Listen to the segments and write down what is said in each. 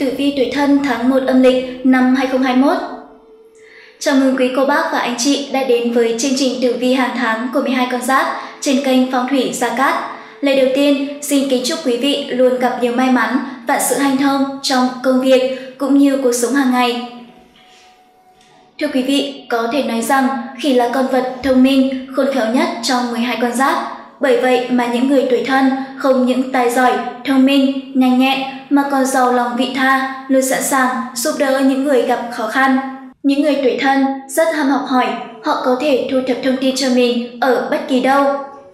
Tử vi tuổi Thân tháng 1 âm lịch năm 2021. Chào mừng quý cô bác và anh chị đã đến với chương trình tử vi hàng tháng của 12 con giáp trên kênh Phong thủy Gia Cát. Lời đầu tiên, xin kính chúc quý vị luôn gặp nhiều may mắn và sự hanh thông trong công việc cũng như cuộc sống hàng ngày. Thưa quý vị, có thể nói rằng khỉ là con vật thông minh, khôn khéo nhất trong 12 con giáp. Bởi vậy mà những người tuổi Thân không những tài giỏi, thông minh, nhanh nhẹn mà còn giàu lòng vị tha, luôn sẵn sàng giúp đỡ những người gặp khó khăn. Những người tuổi Thân rất ham học hỏi, họ có thể thu thập thông tin cho mình ở bất kỳ đâu.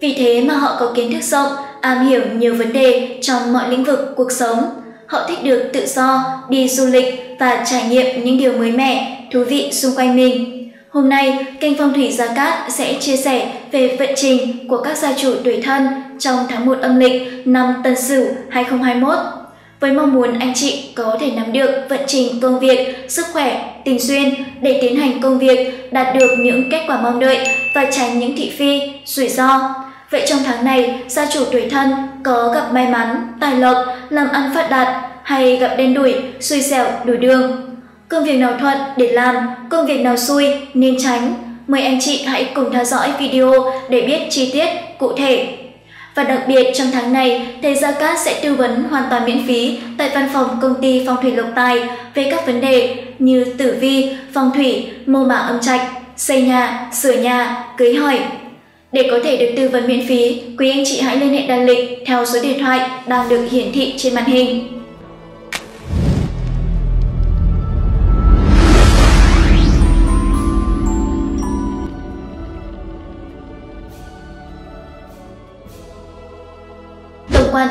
Vì thế mà họ có kiến thức rộng, am hiểu nhiều vấn đề trong mọi lĩnh vực cuộc sống. Họ thích được tự do, đi du lịch và trải nghiệm những điều mới mẻ, thú vị xung quanh mình. Hôm nay, kênh Phong thủy Gia Cát sẽ chia sẻ về vận trình của các gia chủ tuổi Thân trong tháng 1 âm lịch năm Tân Sửu 2021. Với mong muốn anh chị có thể nắm được vận trình công việc, sức khỏe, tình duyên để tiến hành công việc, đạt được những kết quả mong đợi và tránh những thị phi, rủi ro. Vậy trong tháng này, gia chủ tuổi Thân có gặp may mắn, tài lộc, làm ăn phát đạt hay gặp đen đủi, xui xẻo đủ đường? Công việc nào thuận để làm, công việc nào xui nên tránh. Mời anh chị hãy cùng theo dõi video để biết chi tiết, cụ thể. Và đặc biệt trong tháng này, thầy Gia Cát sẽ tư vấn hoàn toàn miễn phí tại văn phòng công ty Phong thủy Lộc Tài về các vấn đề như tử vi, phong thủy, mô mả âm trạch, xây nhà, sửa nhà, cưới hỏi. Để có thể được tư vấn miễn phí, quý anh chị hãy liên hệ đặt lịch theo số điện thoại đang được hiển thị trên màn hình.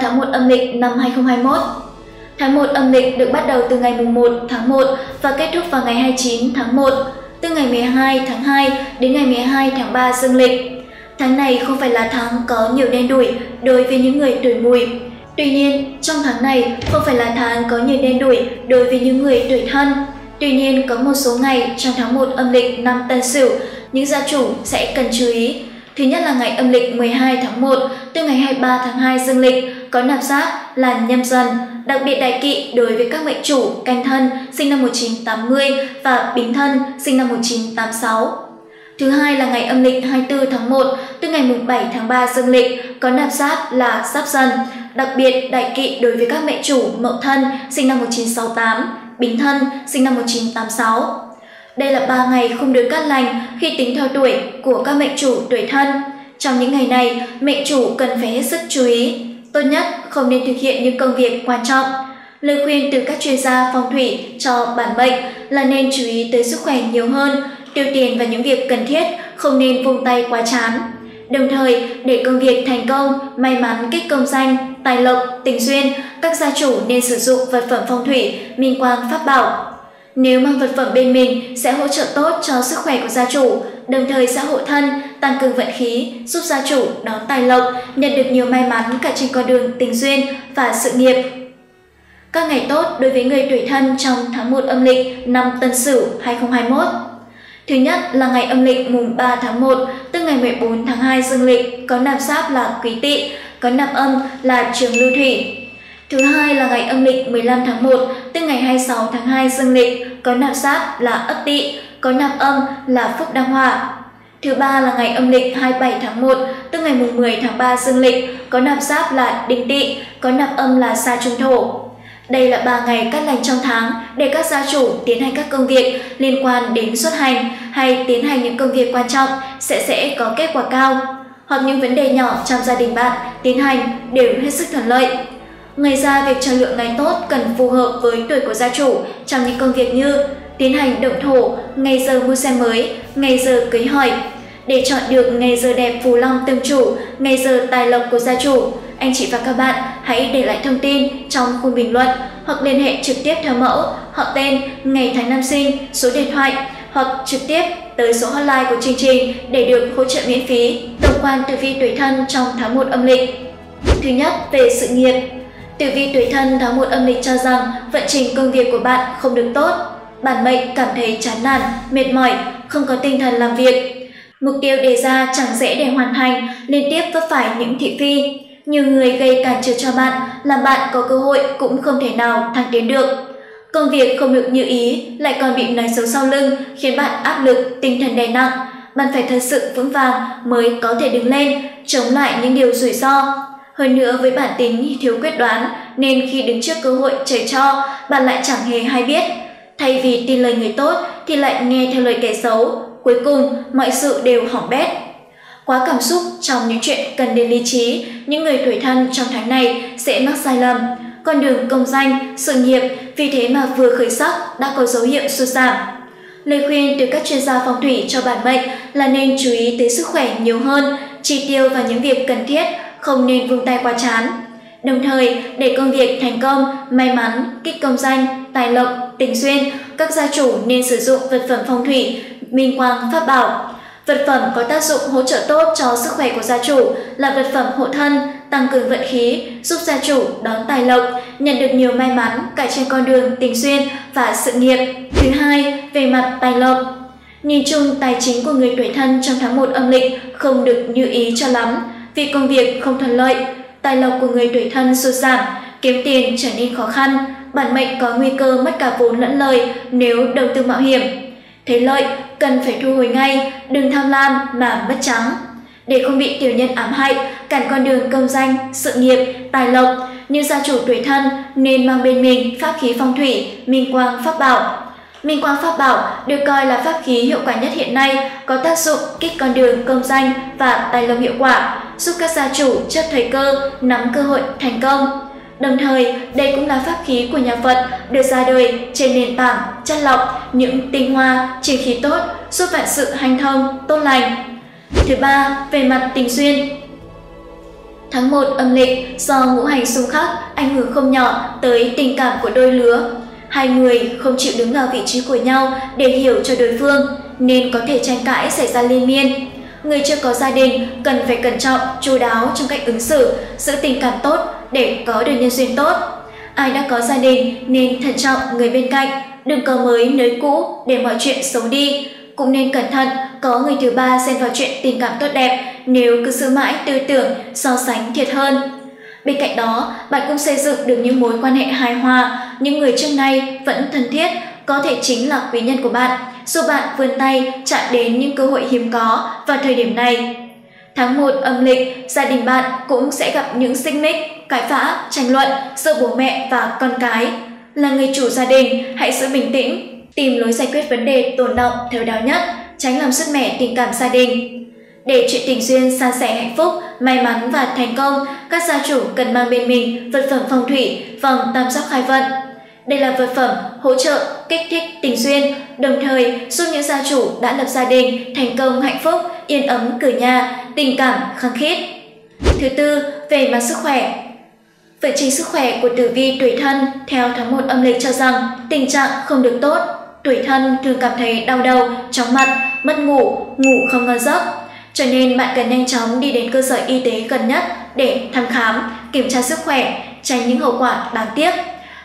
Tháng 1 âm lịch năm 2021. Tháng 1 âm lịch được bắt đầu từ ngày 1 tháng 1 và kết thúc vào ngày 29 tháng 1, từ ngày 12 tháng 2 đến ngày 12 tháng 3 dương lịch. Tháng này không phải là tháng có nhiều đen đủi đối với những người tuổi Mùi. Tuy nhiên, trong tháng này không phải là tháng có nhiều đen đủi đối với những người tuổi Thân. Tuy nhiên, có một số ngày trong tháng 1 âm lịch năm Tân Sửu, những gia chủ sẽ cần chú ý. Thứ nhất là ngày âm lịch 12 tháng 1 từ ngày 23 tháng 2 dương lịch có nạp giáp là Nhâm Dần, đặc biệt đại kỵ đối với các mệnh chủ Canh Thân sinh năm 1980 và Bính Thân sinh năm 1986. Thứ hai là ngày âm lịch 24 tháng 1 từ ngày 7 tháng 3 dương lịch có nạp giáp là Giáp Dần, đặc biệt đại kỵ đối với các mệnh chủ Mậu Thân sinh năm 1968, Bính Thân sinh năm 1986. Đây là 3 ngày không được cát lành khi tính theo tuổi của các mệnh chủ tuổi Thân. Trong những ngày này, mệnh chủ cần phải hết sức chú ý. Tốt nhất không nên thực hiện những công việc quan trọng. Lời khuyên từ các chuyên gia phong thủy cho bản mệnh là nên chú ý tới sức khỏe nhiều hơn, tiêu tiền vào những việc cần thiết, không nên vung tay quá chán. Đồng thời, để công việc thành công, may mắn kích công danh, tài lộc, tình duyên, các gia chủ nên sử dụng vật phẩm phong thủy, minh quang pháp bảo. Nếu mang vật phẩm bên mình sẽ hỗ trợ tốt cho sức khỏe của gia chủ, đồng thời sẽ hộ thân, tăng cường vận khí, giúp gia chủ đón tài lộc, nhận được nhiều may mắn cả trên con đường tình duyên và sự nghiệp. Các ngày tốt đối với người tuổi Thân trong tháng 1 âm lịch năm Tân Sửu 2021. Thứ nhất là ngày âm lịch mùng 3 tháng 1 tức ngày 14 tháng 2 dương lịch có nạp giáp là Quý Tỵ, có nạp âm là Trường Lưu Thủy. Thứ hai là ngày âm lịch 15 tháng 1 tức ngày 26 tháng 2 dương lịch có nạp giáp là Ất Tỵ, có nạp âm là Phúc Đăng Họa. Thứ ba là ngày âm lịch 27 tháng 1 tức ngày 10 tháng 3 dương lịch có nạp giáp là Đinh Tỵ, có nạp âm là Xa Trung Thổ. Đây là 3 ngày cát lành trong tháng để các gia chủ tiến hành các công việc liên quan đến xuất hành hay tiến hành những công việc quan trọng sẽ có kết quả cao, hoặc những vấn đề nhỏ trong gia đình bạn tiến hành đều hết sức thuận lợi. Ngoài ra, việc chọn lựa ngày tốt cần phù hợp với tuổi của gia chủ trong những công việc như tiến hành động thổ, ngày giờ mua xe mới, ngày giờ cưới hỏi. Để chọn được ngày giờ đẹp phù long tương chủ, ngày giờ tài lộc của gia chủ, anh chị và các bạn hãy để lại thông tin trong khu bình luận hoặc liên hệ trực tiếp theo mẫu, họ tên, ngày tháng năm sinh, số điện thoại hoặc trực tiếp tới số hotline của chương trình để được hỗ trợ miễn phí. Tổng quan tử vi tuổi Thân trong tháng 1 âm lịch. Thứ nhất, về sự nghiệp. Tử vi tuổi Thân tháng 1 âm lịch cho rằng vận trình công việc của bạn không được tốt. Bản mệnh cảm thấy chán nản, mệt mỏi, không có tinh thần làm việc. Mục tiêu đề ra chẳng dễ để hoàn thành, liên tiếp vấp phải những thị phi. Nhiều người gây cản trở cho bạn, làm bạn có cơ hội cũng không thể nào thăng tiến được. Công việc không được như ý lại còn bị nói xấu sau lưng khiến bạn áp lực, tinh thần đè nặng. Bạn phải thật sự vững vàng mới có thể đứng lên, chống lại những điều rủi ro. Hơn nữa với bản tính thiếu quyết đoán nên khi đứng trước cơ hội trời cho, bạn lại chẳng hề hay biết. Thay vì tin lời người tốt thì lại nghe theo lời kẻ xấu, cuối cùng mọi sự đều hỏng bét. Quá cảm xúc trong những chuyện cần đến lý trí, những người tuổi thân trong tháng này sẽ mắc sai lầm. Con đường công danh, sự nghiệp vì thế mà vừa khởi sắc đã có dấu hiệu sụt giảm. Lời khuyên từ các chuyên gia phong thủy cho bản mệnh là nên chú ý tới sức khỏe nhiều hơn, chi tiêu vào những việc cần thiết, không nên vung tay quá chán. Đồng thời, để công việc thành công, may mắn, kích công danh, tài lộc, tình duyên, các gia chủ nên sử dụng vật phẩm phong thủy, minh quang pháp bảo. Vật phẩm có tác dụng hỗ trợ tốt cho sức khỏe của gia chủ, là vật phẩm hộ thân, tăng cường vận khí, giúp gia chủ đón tài lộc, nhận được nhiều may mắn cả trên con đường tình duyên và sự nghiệp. Thứ hai, về mặt tài lộc. Nhìn chung tài chính của người tuổi thân trong tháng 1 âm lịch không được như ý cho lắm, vì công việc không thuận lợi, tài lộc của người tuổi thân sụt giảm, kiếm tiền trở nên khó khăn, bản mệnh có nguy cơ mất cả vốn lẫn lời nếu đầu tư mạo hiểm. Thế lợi cần phải thu hồi ngay, đừng tham lam mà mất trắng. Để không bị tiểu nhân ám hại, cản con đường công danh, sự nghiệp, tài lộc, như gia chủ tuổi thân nên mang bên mình pháp khí phong thủy, minh quang pháp bảo. Minh quang pháp bảo được coi là pháp khí hiệu quả nhất hiện nay, có tác dụng kích con đường công danh và tài lộc hiệu quả, giúp các gia chủ chấp thời cơ, nắm cơ hội thành công. Đồng thời, đây cũng là pháp khí của nhà Phật được ra đời trên nền tảng chất lọc những tinh hoa, trì khí tốt, giúp vạn sự hanh thông, tốt lành. Thứ ba, về mặt tình duyên. Tháng 1 âm lịch do ngũ hành xung khắc ảnh hưởng không nhỏ tới tình cảm của đôi lứa. Hai người không chịu đứng vào vị trí của nhau để hiểu cho đối phương nên có thể tranh cãi xảy ra liên miên. Người chưa có gia đình cần phải cẩn trọng, chu đáo trong cách ứng xử, giữ tình cảm tốt để có được nhân duyên tốt. Ai đã có gia đình nên thận trọng người bên cạnh, đừng có mới nới cũ để mọi chuyện xấu đi. Cũng nên cẩn thận có người thứ ba xen vào chuyện tình cảm tốt đẹp nếu cứ giữ mãi tư tưởng so sánh thiệt hơn. Bên cạnh đó, bạn cũng xây dựng được những mối quan hệ hài hòa, những người trước nay vẫn thân thiết có thể chính là quý nhân của bạn, giúp bạn vươn tay chạm đến những cơ hội hiếm có vào thời điểm này. Tháng 1 âm lịch, gia đình bạn cũng sẽ gặp những xích mích, cãi vã, tranh luận giữa bố mẹ và con cái. Là người chủ gia đình, hãy giữ bình tĩnh, tìm lối giải quyết vấn đề tồn đọng thấu đáo nhất, tránh làm sứt mẻ tình cảm gia đình. Để chuyện tình duyên san sẻ hạnh phúc, may mắn và thành công, các gia chủ cần mang bên mình vật phẩm phong thủy, vòng tam giác khai vận. Đây là vật phẩm hỗ trợ, kích thích tình duyên, đồng thời giúp những gia chủ đã lập gia đình thành công hạnh phúc, yên ấm cửa nhà, tình cảm khăng khít. Thứ tư, về mặt sức khỏe. Vận trình sức khỏe của tử vi tuổi thân theo tháng 1 âm lịch cho rằng tình trạng không được tốt, tuổi thân thường cảm thấy đau đầu, chóng mặt, mất ngủ, ngủ không ngon giấc. Cho nên bạn cần nhanh chóng đi đến cơ sở y tế gần nhất để thăm khám, kiểm tra sức khỏe, tránh những hậu quả đáng tiếc.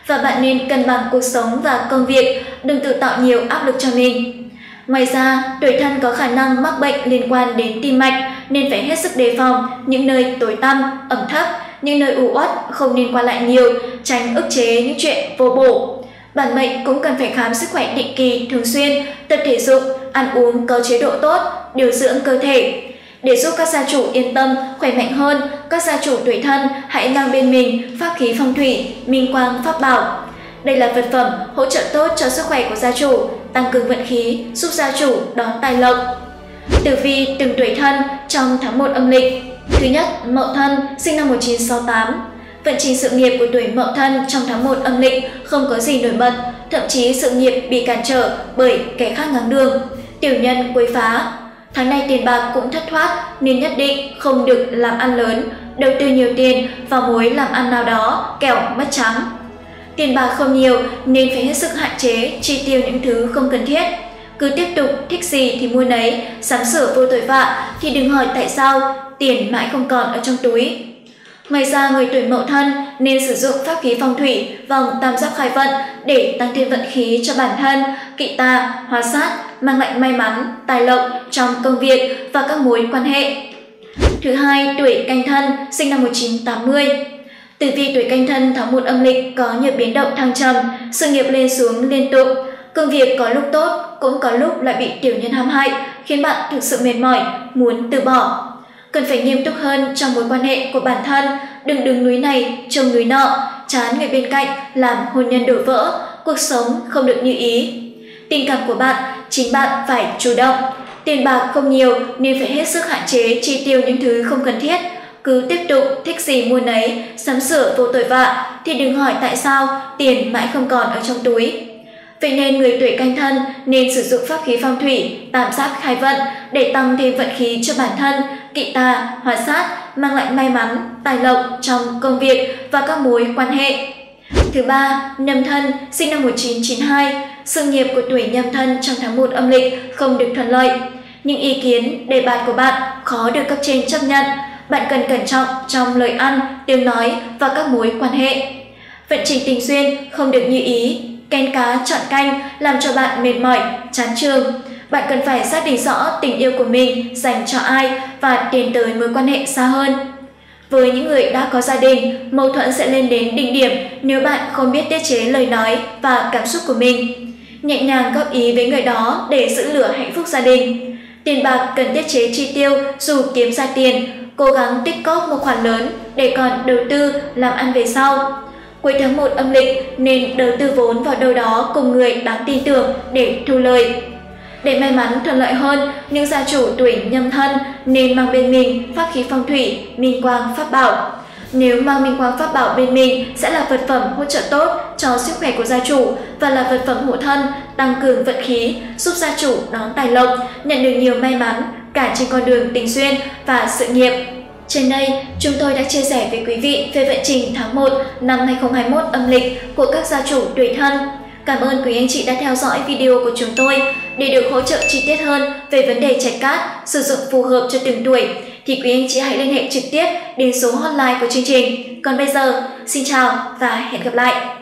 Và bạn nên cân bằng cuộc sống và công việc, đừng tự tạo nhiều áp lực cho mình. Ngoài ra, tuổi thân có khả năng mắc bệnh liên quan đến tim mạch nên phải hết sức đề phòng những nơi tối tăm, ẩm thấp, những nơi u uất không nên qua lại nhiều, tránh ức chế những chuyện vô bổ. Bản mệnh cũng cần phải khám sức khỏe định kỳ thường xuyên, tập thể dục, ăn uống có chế độ tốt, điều dưỡng cơ thể. Để giúp các gia chủ yên tâm, khỏe mạnh hơn, các gia chủ tuổi thân hãy mang bên mình pháp khí phong thủy, minh quang pháp bảo. Đây là vật phẩm hỗ trợ tốt cho sức khỏe của gia chủ, tăng cường vận khí, giúp gia chủ đón tài lộc. Tử vi từng tuổi thân trong tháng 1 âm lịch. Thứ nhất, Mậu Thân, sinh năm 1968. Vận trình sự nghiệp của tuổi Mậu Thân trong tháng 1 âm lịch không có gì nổi bật, thậm chí sự nghiệp bị cản trở bởi kẻ khác ngáng đường, tiểu nhân quấy phá. Tháng này tiền bạc cũng thất thoát nên nhất định không được làm ăn lớn, đầu tư nhiều tiền vào mối làm ăn nào đó kẻo mất trắng. Tiền bạc không nhiều nên phải hết sức hạn chế chi tiêu những thứ không cần thiết. Cứ tiếp tục thích gì thì mua nấy, sắm sửa vô tội vạ thì đừng hỏi tại sao tiền mãi không còn ở trong túi. Ngoài ra, người tuổi Mậu Thân nên sử dụng pháp khí phong thủy, vòng tam giác khai vận để tăng thêm vận khí cho bản thân, kỵ tà, hóa sát, mang lại may mắn, tài lộc trong công việc và các mối quan hệ. Thứ hai, tuổi Canh Thân, sinh năm 1980. Tử vi tuổi Canh Thân tháng 1 âm lịch có nhiều biến động thăng trầm, sự nghiệp lên xuống liên tục. Công việc có lúc tốt, cũng có lúc lại bị tiểu nhân hãm hại, khiến bạn thực sự mệt mỏi, muốn từ bỏ. Cần phải nghiêm túc hơn trong mối quan hệ của bản thân, đừng đứng núi này, trông núi nọ, chán người bên cạnh, làm hôn nhân đổ vỡ, cuộc sống không được như ý. Tình cảm của bạn, chính bạn phải chủ động. Tiền bạc không nhiều nên phải hết sức hạn chế chi tiêu những thứ không cần thiết. Cứ tiếp tục thích gì mua nấy, sắm sửa vô tội vạ thì đừng hỏi tại sao tiền mãi không còn ở trong túi. Vậy nên người tuổi Canh Thân nên sử dụng pháp khí phong thủy, tam sát khai vận để tăng thêm vận khí cho bản thân, kỵ tà, hóa sát, mang lại may mắn, tài lộc trong công việc và các mối quan hệ. Thứ ba, Nhâm Thân sinh năm 1992, sự nghiệp của tuổi Nhâm Thân trong tháng 1 âm lịch không được thuận lợi. Những ý kiến, đề bạt của bạn khó được cấp trên chấp nhận. Bạn cần cẩn trọng trong lời ăn, tiếng nói và các mối quan hệ. Vận trình tình duyên không được như ý, kén cá chọn canh làm cho bạn mệt mỏi, chán chường. Bạn cần phải xác định rõ tình yêu của mình dành cho ai và tiến tới mối quan hệ xa hơn. Với những người đã có gia đình, mâu thuẫn sẽ lên đến đỉnh điểm nếu bạn không biết tiết chế lời nói và cảm xúc của mình. Nhẹ nhàng góp ý với người đó để giữ lửa hạnh phúc gia đình. Tiền bạc cần tiết chế chi tiêu dù kiếm ra tiền, cố gắng tích cóp một khoản lớn để còn đầu tư làm ăn về sau. Cuối tháng 1 âm lịch nên đầu tư vốn vào đâu đó cùng người đáng tin tưởng để thu lời. Để may mắn thuận lợi hơn, những gia chủ tuổi Nhâm Thân nên mang bên mình pháp khí phong thủy, minh quang pháp bảo. Nếu mang minh quang pháp bảo bên mình sẽ là vật phẩm hỗ trợ tốt cho sức khỏe của gia chủ và là vật phẩm hộ thân, tăng cường vận khí, giúp gia chủ đón tài lộc, nhận được nhiều may mắn cả trên con đường tình duyên và sự nghiệp. Trên đây, chúng tôi đã chia sẻ với quý vị về vận trình tháng 1 năm 2021 âm lịch của các gia chủ tuổi Thân. Cảm ơn quý anh chị đã theo dõi video của chúng tôi. Để được hỗ trợ chi tiết hơn về vấn đề trạch cát sử dụng phù hợp cho từng tuổi thì quý anh chị hãy liên hệ trực tiếp đến số hotline của chương trình. Còn bây giờ, xin chào và hẹn gặp lại!